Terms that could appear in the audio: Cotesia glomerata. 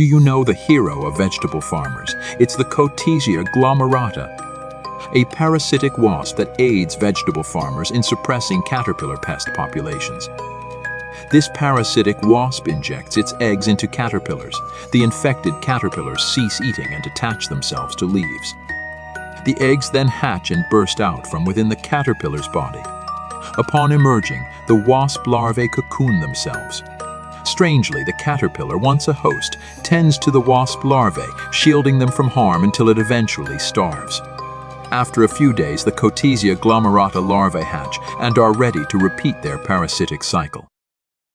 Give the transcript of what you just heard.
Do you know the hero of vegetable farmers? It's the Cotesia glomerata, a parasitic wasp that aids vegetable farmers in suppressing caterpillar pest populations. This parasitic wasp injects its eggs into caterpillars. The infected caterpillars cease eating and attach themselves to leaves. The eggs then hatch and burst out from within the caterpillar's body. Upon emerging, the wasp larvae cocoon themselves. Strangely, the caterpillar, once a host, tends to the wasp larvae, shielding them from harm until it eventually starves. After a few days, the Cotesia glomerata larvae hatch and are ready to repeat their parasitic cycle.